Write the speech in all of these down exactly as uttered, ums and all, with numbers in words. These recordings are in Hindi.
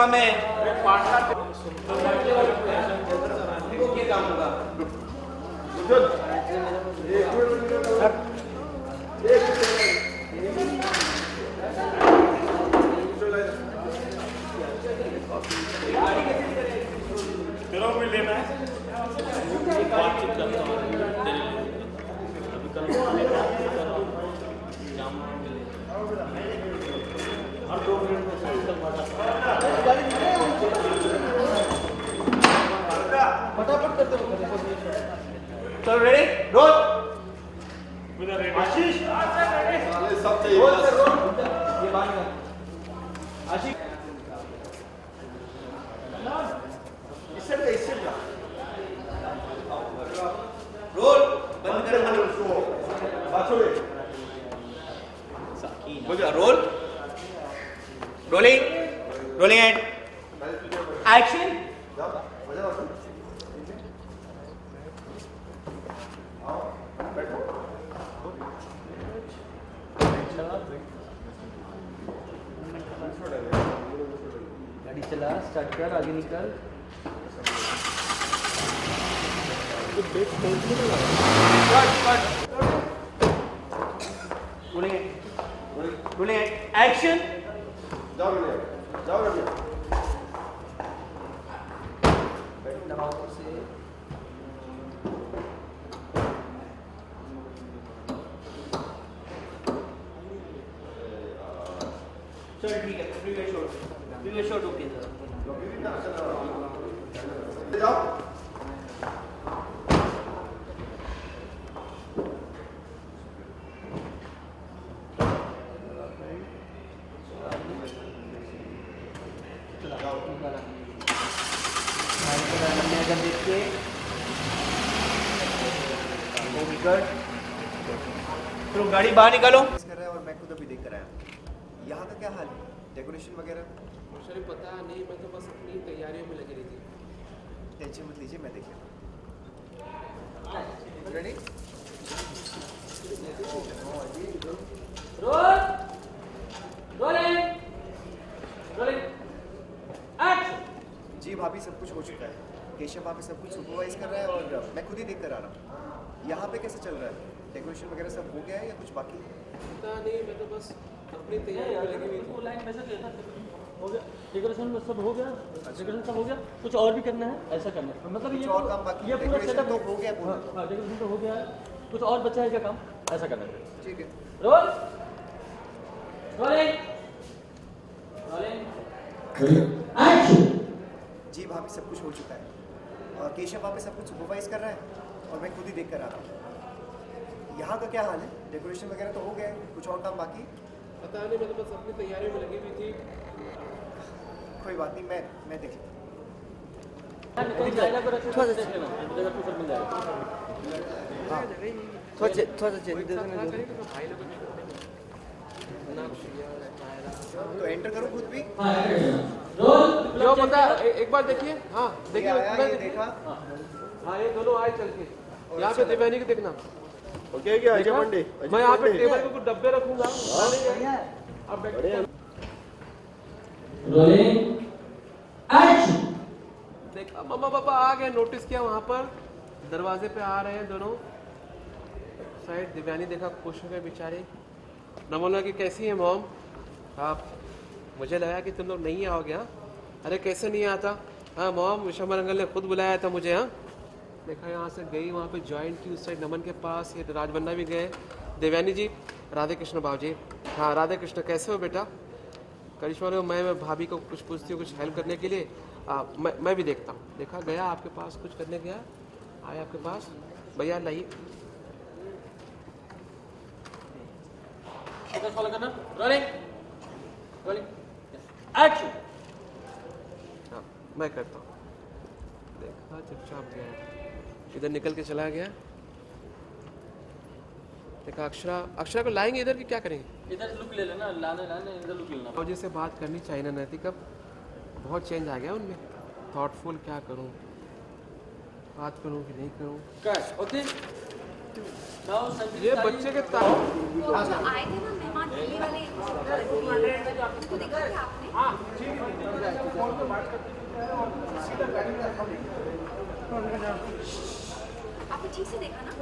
काम है। लेना फटाफट करते चलो रेडी रोल आशीष सब आशीष रोल बंद कर roll rolling rolling and action गाड़ी चला स्टार्ट कर आगे निकल एक्शन जाओ जाओ चल ठीक है previous shot previous shot okay sir जाओ गाड़ी बाहर निकालो कर रहा है और मैं खुद अभी देख कर आया हूं। यहाँ का क्या हाल है डेकोरेशन वगैरह मुझे पता नहीं मैं तो बस अपनी तैयारियों में लगी रही थी। टेंशन मत लीजिए मैं देख लेता ready roll rolling rolling action जी भाभी सब कुछ हो चुका है केशव भाभी सब कुछ सुपरवाइज कर रहा है और मैं खुद ही देख कर आ रहा हूँ। यहाँ पे कैसे चल रहा है डेकोरेशन वगैरह सब हो गया है या कुछ बाकी पता नहीं मैं तो बस अपनी तैयारी में लगी हुई हूं। लाइन मैसेज देता हो गया डेकोरेशन में सब हो गया डेकोरेशन सब हो गया कुछ और भी करना है ऐसा करना है मतलब ये और काम बाकी ये पूरा सेटअप हो गया पूरा हां डेकोरेशन तो हो गया है कुछ और बचा है क्या काम ऐसा करना है ठीक है रोल रोलिंग रोलिंग एक्शन जी भाभी सब कुछ हो चुका है और केशव भाभी सब कुछ सुपरवाइज कर रहा है और मैं खुद ही देख कर आ रहा हूं। यहाँ का क्या हाल है डेकोरेशन वगैरह तो हो गया है कुछ और काम बाकी पता नहीं मैं तो बस अपनी तैयारी में लगी हुई थी। कोई बात नहीं मैं मैं देख तो एंटर करूँ खुद भी जो पता एक बार देखिए हाँ देखिए देखा हाँ ये दोनों आए चल के यहाँ पे दिव्यानी को देखना ओके क्या अजय मंडे मैं यहाँ पे टेबल पे कुछ डब्बे रखूंगा आप बैठिए रोलिंग एक्शन देख मम्मा पापा आ गए नोटिस किया वहाँ पर दरवाजे पे आ रहे हैं दोनों शायद दिव्यानी देखा खुश हो गए बेचारे नमोला की कैसी है मॉम आप मुझे लगा कि तुम लोग नहीं आओगे अरे कैसे नहीं आता हाँ मॉम विश्वमर अंकल ने खुद बुलाया था मुझे हाँ देखा यहाँ से गई वहाँ पे ज्वाइन की उस साइड नमन के पास ये राजबन्ना भी गए देवयानी जी राधे कृष्ण बाबू जी हाँ राधे कृष्ण कैसे हो बेटा करिश्मा ने मैं मैं भाभी को कुछ पूछती हूँ कुछ हेल्प करने के लिए आ, मैं मैं भी देखता हूँ देखा गया आपके पास कुछ करने गया आए आपके पास भैया लाइए हाँ मैं करता हूँ देखा चुपचाप गया इधर निकल के चला गया देखा अक्षरा अक्षरा को लाएंगे इधर की क्या करेंगे इधर लुक ले लेना लाने लाने इधर लुक लेना और जैसे बात करनी चाहिए ना नैतिक अब बहुत चेंज आ गया उनमें थॉटफुल क्या करूं बात करूं कि नहीं करूं क्या ओके ये बच्चे के ताऊ आए थे ना मेहमान आपने ठीक से देखा ना?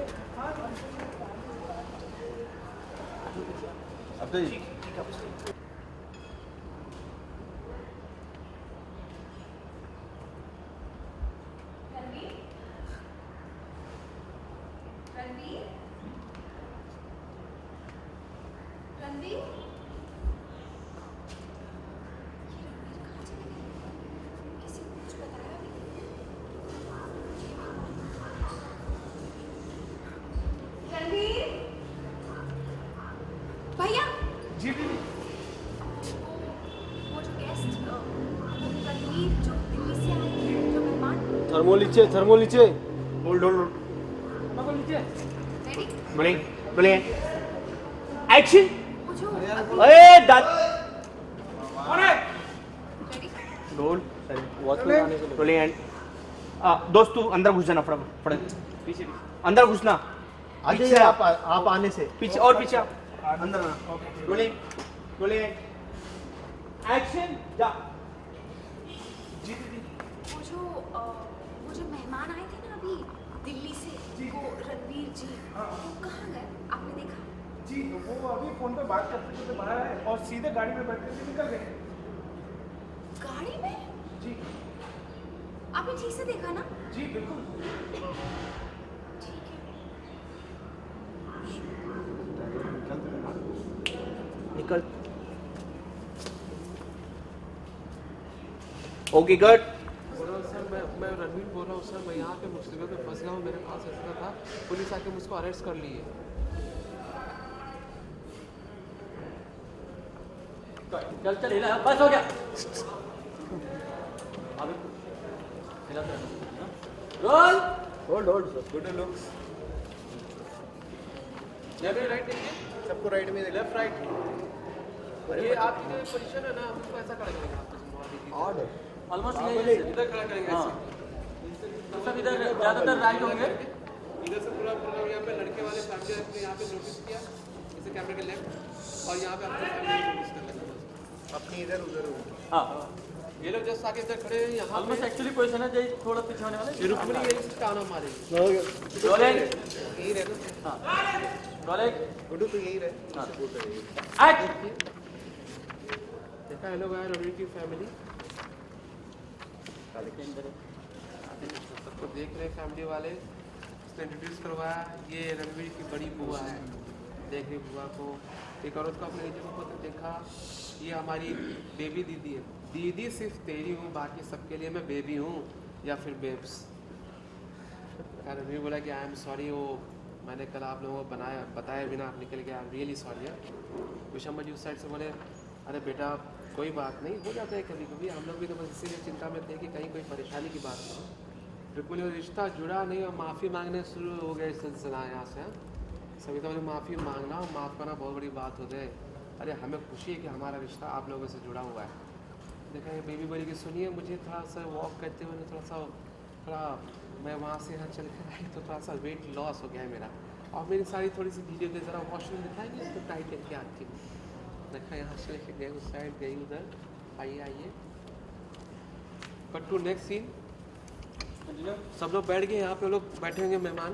अब तो ठीक ठीक है। थर्मोल नीचे, थर्मोल नीचे, होल्ड होल्ड, थर्मोल नीचे, रेडी, बने, बने, एक्शन, अरे दांत, बने, रोल, सॉरी, बहुत पुराने, रोल एंड, आ दोस्तों अंदर घुस जाना फटाफट, फटाफट, पीछे, अंदर घुसना, आगे आप आप आने से, पीछे और पीछे, अंदर ना, roll and, roll and, action, जा, जीती, वो जो वो जो मेहमान आए थे ना अभी दिल्ली से, वो रणवीर जी, वो कहाँ गए? आपने देखा? जी, वो अभी फोन पे बात करते थे बाहर आए और सीधे गाड़ी में बैठ के निकल गए। गाड़ी में? जी। आपने ठीक से देखा ना? जी, बिल्कुल। ठीक है। निकल। Okay good. मैं रणवीर बोल रहा हूँ सर, मैं यहाँ पे मुश्किल में फंस गया हूँ, मेरे पास ऐसा था, पुलिस आके मुझको अरेस्ट कर ली है। चल चल हिला, बस हो गया, अभी हिला तो ना, roll, hold hold, good looks, ये भी राइट देखिए, सबको राइट में लेफ्ट राइट, ये आपकी जो पोजीशन है ना, हम इसको ऐसा कर देंगे, ऑर्डर ऑलमोस्ट इधर खड़ा करेंगे ऐसे, तो सब इधर ज्यादातर राइट होंगे, इधर से पूरा पूरा यहाँ पे लड़के वाले फैमिली आपने यहाँ पे नोटिस किया, इसे कैमरे के लेफ्ट और यहाँ पे आपने नोटिस कर लेना, अपनी इधर उधर हो, हाँ ये लोग जस्ट आके इधर खड़े हैं, यहाँ ऑलमोस्ट एक्चुअली पोजीशन है जैसे थोड़ा पीछे होने वाला है, रुकमणी यही इसका नाम मारेगी, रोलेंग यही रहेगा, हाँ रोलेंग गुड्डू तो यही रहेगा, हाँ एक्ट देखा हेलो गाइस रवि की फैमिली सबको देख रहे फैमिली वाले, उसने इंट्रोड्यूस करवाया, ये रणवीर की बड़ी बुआ है, देख रही बुआ को, एक औरत को अपने नीचे को देखा, ये हमारी बेबी दीदी है, दीदी सिर्फ तेरी हूँ, बाकी सबके लिए मैं बेबी हूँ या फिर बेब्स। रणवीर बोला कि आई एम सॉरी, वो मैंने कल आप लोगों को बनाया बताया बिना आप निकल गया, I am really sorry. Visham ji उस साइड से बोले अरे बेटा कोई बात नहीं, हो जाता है कभी कभी, हम लोग भी तो बस इसीलिए चिंता में थे कि कहीं कोई परेशानी की बात ना हो। रुक्मणी और रिश्ता जुड़ा नहीं और माफ़ी मांगने शुरू हो गए सिलसिला यहाँ से, सभी तो माफ़ी मांगना और माफ़ करना बहुत बड़ी बात होती है, अरे हमें खुशी है कि हमारा रिश्ता आप लोगों से जुड़ा हुआ है। देखा ये बेबी बोली कि सुनिए मुझे थोड़ा सा वॉक करते हुए थोड़ा सा थोड़ा मैं वहाँ से यहाँ चल कर आई तो थोड़ा सा वेट लॉस हो गया है मेरा, और मेरी सारी थोड़ी सी धीरे धीरे ज़रा वॉशरूम दिखाएंगे तो टाइट करके आती हूँ। देखा यहाँ से लेके गए उस साइड गई उधर, आइए आइए कट टू नेक्स्ट सीन। सब लोग बैठ गए यहाँ पे, लोग बैठे होंगे मेहमान,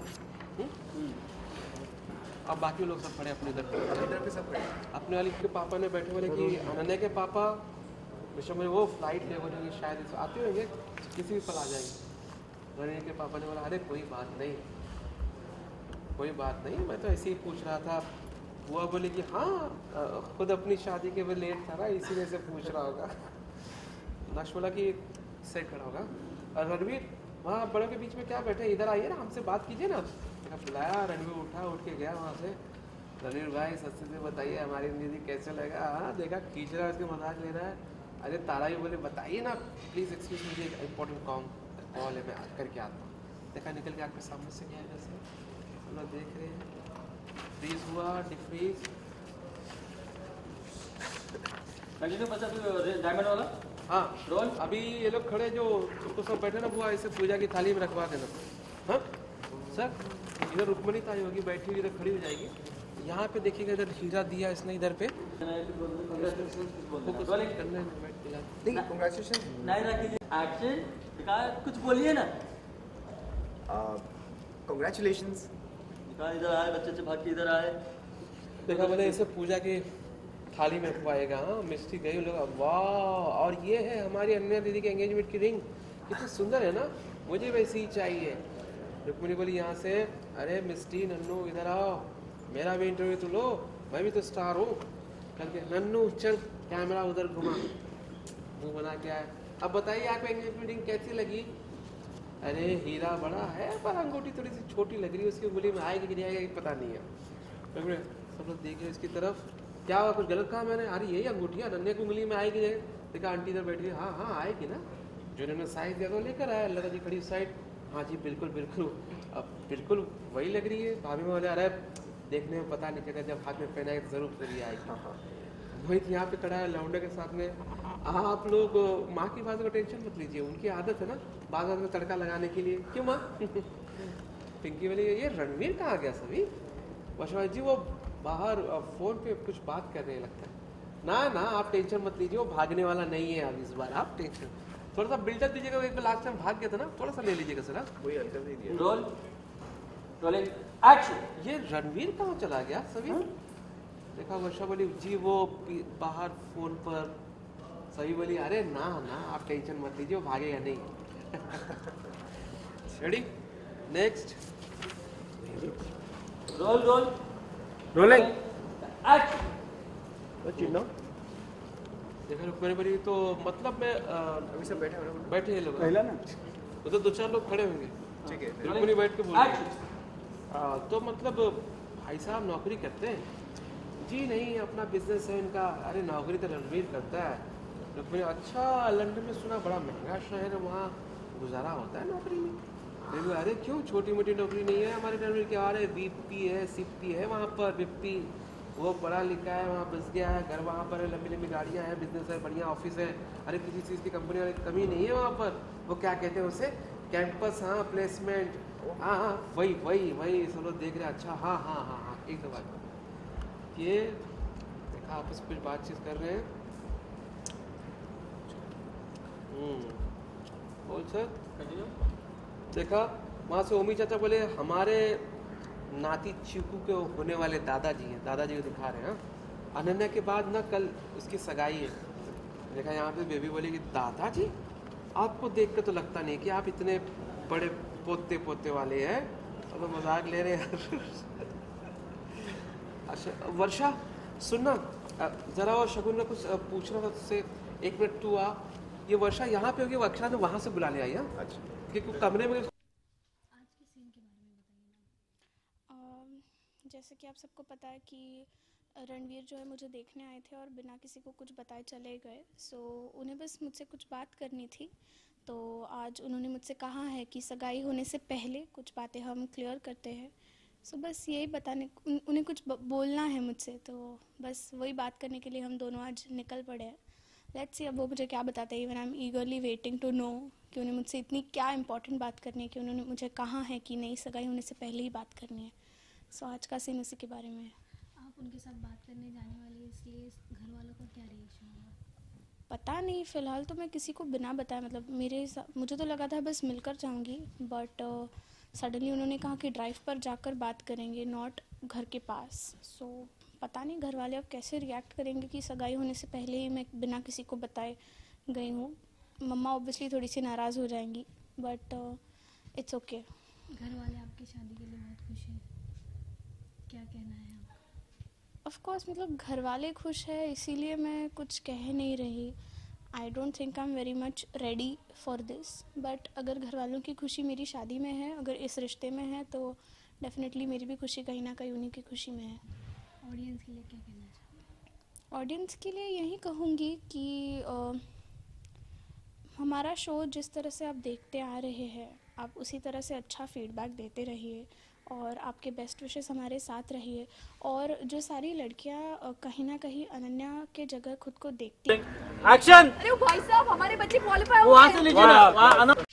अब बाकी लोग सब खड़े अपने इधर इधर पे सब खड़े, अपने वाले के पापा ने बैठे बोले कि अनन्या के पापा विश्व में वो फ्लाइट ले बोलेंगे शायद आते होंगे किसी भी पल आ जाएंगे। अनन्या के पापा ने बोला अरे कोई बात नहीं कोई बात नहीं, मैं तो ऐसे ही पूछ रहा था। बुआ बोले कि हाँ खुद अपनी शादी के वो लेट था ना इसीलिए से पूछ रहा होगा। नक्श बोला कि सेट खड़ा होगा और रणवीर वहाँ बड़ों के बीच में क्या बैठे, इधर आइए ना हमसे बात कीजिए ना। बुलाया, रणवीर उठा, उठ के गया वहाँ से। रणवीर भाई सच्चे से बताइए हमारी दीदी कैसे लगा? हाँ देखा खींच रहा है, उसके मजाक ले रहा है। अरे तारा भी बोले बताइए ना प्लीज़ एक्सक्यूज मुझे एक इम्पोर्टेंट कॉम कॉल है मैं करके आता हूँ। देखा निकल के आपके सामने से गया, जैसे हम लोग देख रहे हैं फ्रीज हुआ डिफ्रीज। डायमंड वाला हाँ रोल अभी ये लोग खड़े जो उसको सब बैठे ना बुआ इसे पूजा की थाली में रखवा देना। हाँ सर इधर रुक्मणी ताई होगी बैठी हुई इधर खड़ी हो जाएगी, यहाँ पे देखिएगा इधर हीरा दिया इसने इधर पे। कुछ बोलिए ना। कांग्रेचुलेशंस। इधर आए बच्चे भाग के इधर आए। देखा मैंने इसे पूजा की थाली में खुआएगा। हाँ मिस्टी गई लोग वाह। और ये है हमारी अनन्या दीदी के एंगेजमेंट की रिंग। कितनी सुंदर है ना, मुझे वैसी ही चाहिए। रुक्मणी बोली यहाँ से, अरे मिस्टी नन्नू इधर आओ, मेरा भी इंटरव्यू तो लो, मैं भी तो स्टार हूँ। कल के नन्नू चल कैमरा उधर घुमा, मुँह बना के आए। अब बताइए आपको एंगेजमेंट रिंग कैसी लगी? अरे हीरा बड़ा है पर अंगूठी थोड़ी सी छोटी लग रही है, उसकी उंगली में आएगी कि नहीं आएगी पता नहीं है। सब लोग देख रहे इसकी तरफ, क्या हुआ कुछ गलत कहा मैंने? अरे यही अंगूठी है अनन्या की उंगली में आएगी। देखा आंटी इधर बैठी, हाँ हाँ आएगी ना, जो इन्होंने साइज दिया तो लेकर आया। लता जी खड़ी साइड, हाँ जी बिल्कुल बिल्कुल, अब बिल्कुल वही लग रही है। भाभी में अरे देखने में पता नहीं चलेगा, जब हाथ में पहना है जरूर जरूर आएगी। हाँ हाँ वही यहाँ पे खड़ा है लौंडे के साथ में। आप लोग माँ की बात का टेंशन मत लीजिए, उनकी आदत है ना बात बात में तड़का लगाने के लिए। क्यों माँ? पिंकी वाली, ये रणवीर कहाँ गया? सभी वर्षा जी वो बाहर फ़ोन पे कुछ बात कर रहे हैं लगता है। ना ना आप टेंशन मत लीजिए, वो भागने वाला नहीं है। अब इस बार आप टेंशन थोड़ा सा बिल्डअप दीजिएगा, एक बार लास्ट टाइम भाग गया था ना, थोड़ा सा ले लीजिएगा सर आप। कोई हरकत नहीं दिया। Roll rolling action. ये रणवीर कहाँ चला गया सभी? देखा वर्षा बोली जी वो बाहर फ़ोन पर। सभी बोली अरे ना ना आप टेंशन मत लीजिए, वो भागेगा नहीं। Ready next roll roll rolling action. देखा रुकमणी बोली तो मतलब मैं अभी सब बैठे बैठे लोग उधर दो चार लोग खड़े होंगे। ठीक है रुकमणी बैठ के बोल तो मतलब भाई साहब नौकरी करते हैं? जी नहीं अपना बिजनेस है इनका। अरे नौकरी तो रणवीर करता है। रुक्मणी अच्छा लंदन में सुना बड़ा महंगा शहर है, वहाँ गुजारा होता है नौकरी में? देखो अरे क्यों छोटी मोटी नौकरी नहीं है हमारे रणवीर के। आ रहे बी पी है सी पी है वहाँ पर, बिप्पी वो पढ़ा लिखा है वहाँ बस गया है, घर वहाँ पर है, लंबी लंबी गाड़ियाँ हैं, बिजनेस है, बढ़िया ऑफिस है। अरे किसी चीज़ की कंपनी वाली कमी नहीं है वहाँ पर। वो क्या कहते हैं उसे कैंपस, हाँ प्लेसमेंट, हाँ हाँ वही वही वही। सब लोग देख रहे हैं अच्छा हाँ हाँ हाँ हाँ एक दो बात ये। देखा आपस में कुछ बातचीत कर रहे हैं। बोल सर देखा वहाँ से ओमी चाचा बोले हमारे नाती चिकू के होने वाले दादाजी हैं, दादाजी को दिखा रहे हैं। अनन्या के बाद ना कल उसकी सगाई है। देखा यहाँ पे बेबी बोले कि दादाजी आपको देख कर तो लगता नहीं कि आप इतने बड़े पोते पोते वाले हैं, अब तो मजाक ले रहे हैं। अच्छा वर्षा सुनना ज़रा, और शगुन ने कुछ पूछना था तुझसे, एक मिनट तू आ। ये वर्षा यहाँ पे होगी, अक्षरा ने वहाँ से बुलाने आई है। अच्छा क्योंकि कमरे में। आज के सीन के बारे में बताइए। जैसे कि आप सबको पता है कि रणवीर जो है मुझे देखने आए थे और बिना किसी को कुछ बताए चले गए। सो उन्हें बस मुझसे कुछ बात करनी थी, तो आज उन्होंने मुझसे कहा है कि सगाई होने से पहले कुछ बातें हम क्लियर करते हैं। सो so, बस यही बताने उन, उन्हें कुछ बोलना है मुझसे, तो बस वही बात करने के लिए हम दोनों आज निकल पड़े हैं। लेट्स सी अब वो मुझे क्या बताते हैं। Even I am eagerly waiting to know कि उन्हें मुझसे इतनी क्या इंपॉर्टेंट बात करनी है कि उन्होंने मुझे कहा है कि नहीं सगाई होने से पहले ही बात करनी है। सो so, आज का सीन उसी के बारे में है। आप उनके साथ बात करने जाने वाली है, इसलिए घर वालों का क्या रिएक्शन होगा पता नहीं। फ़िलहाल तो मैं किसी को बिना बताए, मतलब मेरे मुझे तो लगा था बस मिलकर जाऊँगी, बट सडनली उन्होंने कहा कि ड्राइव पर जाकर बात करेंगे, नॉट घर के पास। सो so, पता नहीं घर वाले अब कैसे रिएक्ट करेंगे कि सगाई होने से पहले ही मैं बिना किसी को बताए गई हूँ। मम्मा ऑब्वियसली थोड़ी सी नाराज़ हो जाएंगी, बट इट्स ओके। घर वाले आपकी शादी के लिए बहुत खुश हैं, क्या कहना है आपका? ऑफकोर्स मतलब घर वाले खुश है इसीलिए मैं कुछ कह नहीं रही। I don't think I am very much ready for this, but अगर घर वालों की खुशी मेरी शादी में है, अगर इस रिश्ते में है, तो डेफिनेटली मेरी भी खुशी कहीं ना कहीं उन्हीं की खुशी में है। ऑडियंस के लिए क्या कहना चाहिए? ऑडियंस के लिए यही कहूँगी कि uh, हमारा शो जिस तरह से आप देखते आ रहे हैं, आप उसी तरह से अच्छा फीडबैक देते रहिए और आपके बेस्ट विशेस हमारे साथ रहिए। और जो सारी लड़कियां कहीं ना कहीं अनन्या के जगह खुद को देखती हैं। एक्शन। अरे भाई साहब हमारे बच्चे क्वालिफाई हो गए।